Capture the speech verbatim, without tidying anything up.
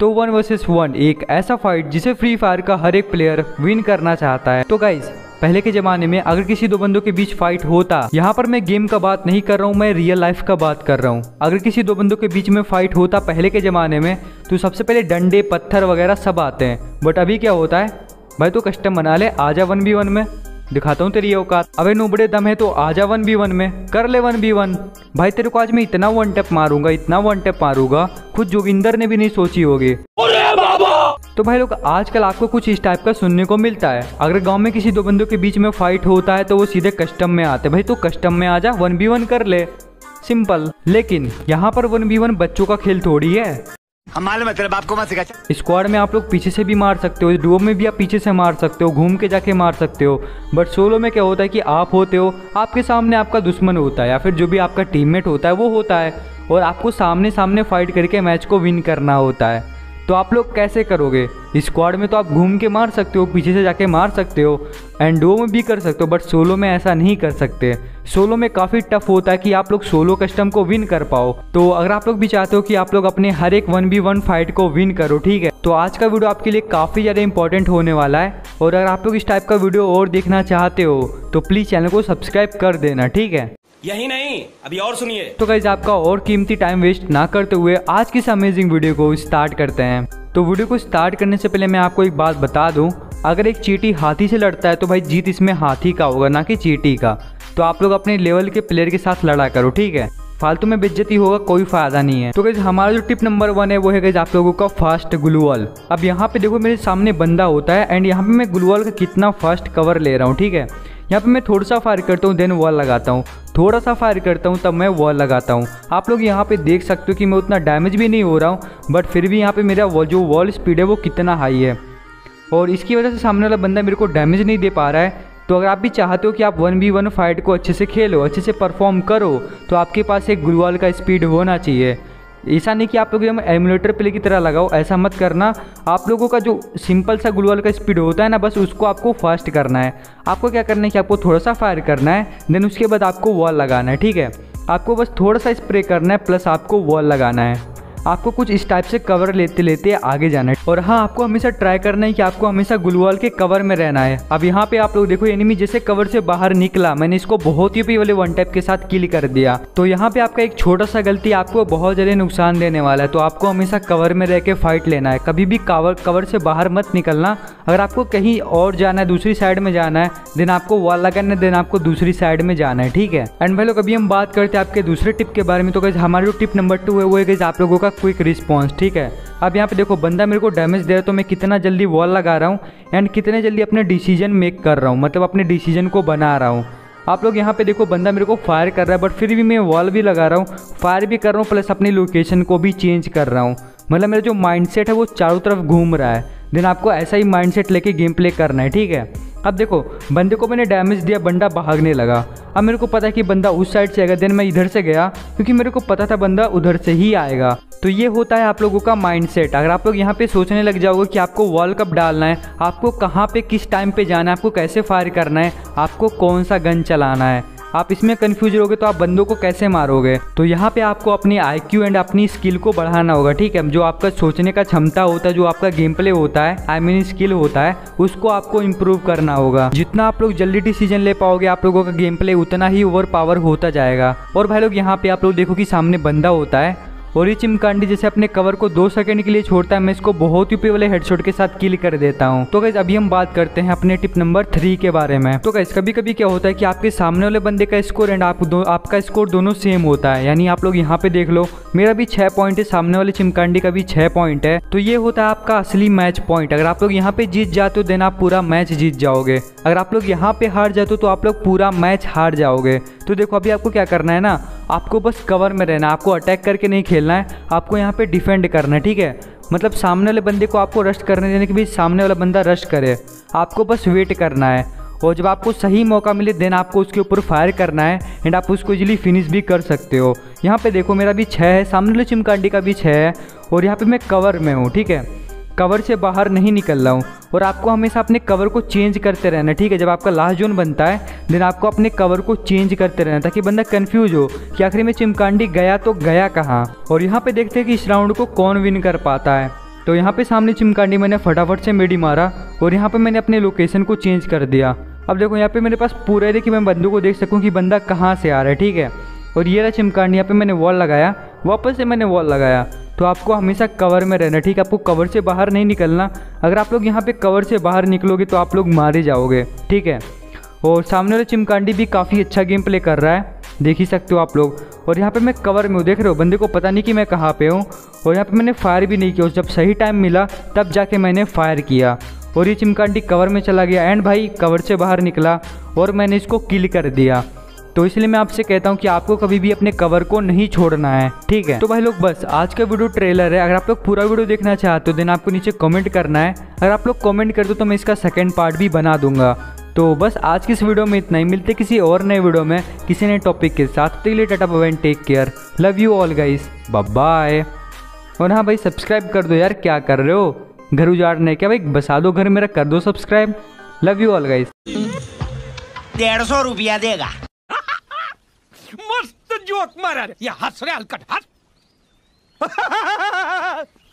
तो one versus one एक ऐसा फाइट जिसे फ्री फायर का हर एक प्लेयर विन करना चाहता है। तो गाइस पहले के जमाने में अगर किसी दो बंदों के बीच फाइट होता, यहाँ पर मैं गेम का बात नहीं कर रहा हूँ, मैं रियल लाइफ का बात कर रहा हूँ। अगर किसी दो बंदों के बीच में फाइट होता पहले के जमाने में तो सबसे पहले डंडे पत्थर वगैरह सब आते हैं। बट अभी क्या होता है, भाई तो कस्टम बना ले, आजा वन बी वन में दिखाता हूँ तेरी औकात। अबे नोबड़े दम है तो आजा वन बी वन में कर ले वन बी वन। भाई तेरे को आज मैं इतना वन टैप मारूंगा, इतना वन टैप मारूंगा खुद जोगिंदर ने भी नहीं सोची होगी। तो भाई लोग आजकल आपको कुछ इस टाइप का सुनने को मिलता है। अगर गांव में किसी दो बंदों के बीच में फाइट होता है तो वो सीधे कस्टम में आते, भाई तो कस्टम में आजा वन बी वन कर ले, सिंपल। लेकिन यहाँ पर वन बी वन बच्चों का खेल थोड़ी है। स्क्वाड में आप लोग पीछे से भी मार सकते हो, डुओ में भी आप पीछे से मार सकते हो, घूम के जाके मार सकते हो। बट सोलो में क्या होता है कि आप होते हो, आपके सामने आपका दुश्मन होता है या फिर जो भी आपका टीममेट होता है वो होता है, और आपको सामने सामने फाइट करके मैच को विन करना होता है। तो आप लोग कैसे करोगे? स्क्वाड में तो आप घूम के मार सकते हो, पीछे से जाके मार सकते हो, एंड डो में भी कर सकते हो, बट सोलो में ऐसा नहीं कर सकते। सोलो में काफ़ी टफ होता है कि आप लोग सोलो कस्टम को विन कर पाओ। तो अगर आप लोग भी चाहते हो कि आप लोग अपने हर एक वन बी वन फाइट को विन करो, ठीक है, तो आज का वीडियो आपके लिए काफ़ी ज़्यादा इंपॉर्टेंट होने वाला है। और अगर आप लोग इस टाइप का वीडियो और देखना चाहते हो तो प्लीज़ चैनल को सब्सक्राइब कर देना, ठीक है। यही नहीं, अभी और सुनिए। तो गाइस आपका और कीमती टाइम वेस्ट ना करते हुए आज की इस अमेजिंग वीडियो को स्टार्ट करते हैं। तो वीडियो को स्टार्ट करने से पहले मैं आपको एक बात बता दूं, अगर एक चींटी हाथी से लड़ता है तो भाई जीत इसमें हाथी का होगा, ना कि चींटी का। तो आप लोग अपने लेवल के प्लेयर के साथ लड़ा करो, ठीक है, फालतू में बेइज्जती होगा, कोई फायदा नहीं है। तो गाइस हमारा जो टिप नंबर वन है वो है गाइस आप लोगों का फास्ट ग्लूवॉल। अब यहाँ पे देखो मेरे सामने बंदा होता है एंड यहाँ पे मैं ग्लूवॉल का कितना फास्ट कवर ले रहा हूँ, ठीक है। यहाँ पे मैं थोड़ा सा फायर करता हूँ देन वॉल लगाता हूँ, थोड़ा सा फायर करता हूँ तब मैं वॉल लगाता हूँ। आप लोग यहाँ पे देख सकते हो कि मैं उतना डैमेज भी नहीं हो रहा हूँ, बट फिर भी यहाँ पे मेरा वॉल जो वॉल स्पीड है वो कितना हाई है, और इसकी वजह से सामने वाला बंदा मेरे को डैमेज नहीं दे पा रहा है। तो अगर आप भी चाहते हो कि आप वन बी वन फाइट को अच्छे से खेलो, अच्छे से परफॉर्म करो, तो आपके पास एक ग्लूवॉल का स्पीड होना चाहिए। ऐसा नहीं कि आप लोग एमुलेटर प्ले की तरह लगाओ, ऐसा मत करना। आप लोगों का जो सिंपल सा ग्लूवॉल का स्पीड होता है ना, बस उसको आपको फास्ट करना है। आपको क्या करना है कि आपको थोड़ा सा फायर करना है, देन उसके बाद आपको वॉल लगाना है, ठीक है। आपको बस थोड़ा सा स्प्रे करना है प्लस आपको वॉल लगाना है। आपको कुछ इस टाइप से कवर लेते लेते आगे जाना है। और हाँ, आपको हमेशा ट्राई करना है कि आपको हमेशा ग्लूवॉल के कवर में रहना है। अब यहाँ पे आप लोग देखो एनिमी जैसे कवर से बाहर निकला, मैंने इसको बहुत ही वाले वन टैप के साथ किल कर दिया। तो यहाँ पे आपका एक छोटा सा गलती आपको बहुत ज़्यादा नुकसान देने वाला है। तो आपको हमेशा कवर में रह के फाइट लेना है, कभी भी कवर कवर से बाहर मत निकलना। अगर आपको कहीं और जाना है, दूसरी साइड में जाना है, देन आपको वॉल लगाना है, देन आपको दूसरी साइड में जाना है, ठीक है। एंड भाई लोग अभी हम बात करते हैं आपके दूसरे टिप के बारे में। तो गाइस हमारा जो टिप नंबर टू है वो है आप लोगों का क्विक रिस्पॉन्स, ठीक है। अब यहाँ पे देखो बंदा मेरे को डैमेज दे रहा है तो मैं कितना जल्दी वॉल लगा रहा हूँ एंड कितने जल्दी अपने डिसीजन मेक कर रहा हूँ, मतलब अपने डिसीजन को बना रहा हूँ। आप लोग यहाँ पे देखो बंदा मेरे को फायर कर रहा है, बट फिर भी मैं वॉल भी लगा रहा हूँ, फायर भी कर रहा हूँ, प्लस अपनी लोकेशन को भी चेंज कर रहा हूँ। मतलब मेरा जो माइंडसेट है वो चारों तरफ घूम रहा है। देन आपको ऐसा ही माइंडसेट लेके गेम प्ले करना है, ठीक है। अब देखो बंदे को मैंने डैमेज दिया, बंदा भागने लगा। अब मेरे को पता है कि बंदा उस साइड से आएगा, देन मैं इधर से गया क्योंकि मेरे को पता था बंदा उधर से ही आएगा। तो ये होता है आप लोगों का माइंडसेट। अगर आप लोग यहाँ पे सोचने लग जाओगे कि आपको वॉल कब डालना है, आपको कहाँ पे किस टाइम पे जाना है, आपको कैसे फायर करना है, आपको कौन सा गन चलाना है, आप इसमें कंफ्यूज रहोगे तो आप बंदों को कैसे मारोगे। तो यहाँ पे आपको अपनी आईक्यू एंड अपनी स्किल को बढ़ाना होगा, ठीक है। जो आपका सोचने का क्षमता होता है, जो आपका गेम प्ले होता है, आई मीन स्किल होता है, उसको आपको इम्प्रूव करना होगा। जितना आप लोग जल्दी डिसीजन ले पाओगे आप लोगों का गेम प्ले उतना ही ओवर पावर होता जाएगा। और भाई लोग यहाँ पे आप लोग देखो कि सामने बंदा होता है और ये चिमकांडी जैसे अपने कवर को दो सेकंड के लिए छोड़ता है, मैं इसको बहुत ही पे वाले हेडशॉट के साथ किल कर देता हूँ। तो गाइस अभी हम बात करते हैं अपने टिप नंबर थ्री के बारे में। तो गाइस कभी कभी क्या होता है कि आपके सामने वाले बंदे का स्कोर एंड आप दो, आपका स्कोर दोनों सेम होता है। यानी आप लोग यहाँ पे देख लो मेरा भी छः पॉइंट है, सामने वाले चिमकांडी का भी छः पॉइंट है। तो ये होता है आपका असली मैच पॉइंट। अगर आप लोग यहाँ पे जीत जाते हो देन आप पूरा मैच जीत जाओगे। अगर आप लोग यहाँ पे हार जाते हो तो आप लोग पूरा मैच हार जाओगे। तो देखो अभी आपको क्या करना है ना, आपको बस कवर में रहना है, आपको अटैक करके नहीं खेलना है, आपको यहाँ पे डिफेंड करना है, ठीक है। मतलब सामने वाले बंदे को आपको रश करने देने के बीच सामने वाला बंदा रश करे, आपको बस वेट करना है। और जब आपको सही मौका मिले देन आपको उसके ऊपर फायर करना है एंड आप उसको इजीली फिनिश भी कर सकते हो। यहाँ पे देखो मेरा भी छः है, सामने वाले चिमकांडी का भी छः है, और यहाँ पर मैं कवर में हूँ, ठीक है, कवर से बाहर नहीं निकल रहा हूँ। और आपको हमेशा अपने कवर को चेंज करते रहना, ठीक है। जब आपका लास्ट जोन बनता है देन आपको अपने कवर को चेंज करते रहना ताकि बंदा कंफ्यूज हो कि आखिर में चिमकांडी गया तो गया कहाँ। और यहाँ पे देखते हैं कि इस राउंड को कौन विन कर पाता है। तो यहाँ पे सामने चिमकांडी मैंने फटाफट से मेडी मारा और यहाँ पे मैंने अपने लोकेशन को चेंज कर दिया। अब देखो यहाँ पे मेरे पास पूरा है कि मैं बंदों को देख सकूँ कि बंदा कहाँ से आ रहा है, ठीक है। और ये रहा चिमकांडी, यहाँ पे मैंने वॉल लगाया, वापस से मैंने वॉल लगाया। तो आपको हमेशा कवर में रहना, ठीक है, आपको कवर से बाहर नहीं निकलना। अगर आप लोग यहाँ पे कवर से बाहर निकलोगे तो आप लोग मारे जाओगे, ठीक है। और सामने वाला चिमकांडी भी काफ़ी अच्छा गेम प्ले कर रहा है, देख ही सकते हो आप लोग। और यहाँ पे मैं कवर में हूँ, देख रहे हो, बंदे को पता नहीं कि मैं कहाँ पे हूँ। और यहाँ पे मैंने फायर भी नहीं किया, जब सही टाइम मिला तब जाके मैंने फायर किया। और ये चिमकांडी कवर में चला गया एंड भाई कवर से बाहर निकला और मैंने इसको किल कर दिया। तो इसलिए मैं आपसे कहता हूँ कि आपको कभी भी अपने कवर को नहीं छोड़ना है, ठीक है। तो भाई लोग बस आज का वीडियो ट्रेलर है। अगर आप लोग पूरा वीडियो देखना चाहते हो देन आपको नीचे कमेंट करना है। अगर आप लोग कमेंट कर दो तो मैं इसका सेकेंड पार्ट भी बना दूंगा। तो बस आज की इस वीडियो में इतना ही, मिलते किसी और नए वीडियो में किसी नए टॉपिक के साथ। तो लिए tata bye and take care, love you all guys, bye. और हाँ भाई सब्सक्राइब कर दो यार, क्या कर रहे हो, घर उजाड़ने क्या भाई, बसा दो घर मेरा, कर दो subscribe. Love you all guys. डेढ़ सौ रुपया देगा, मस्त जोक मारा, ये हंस रहे हलकट हंस।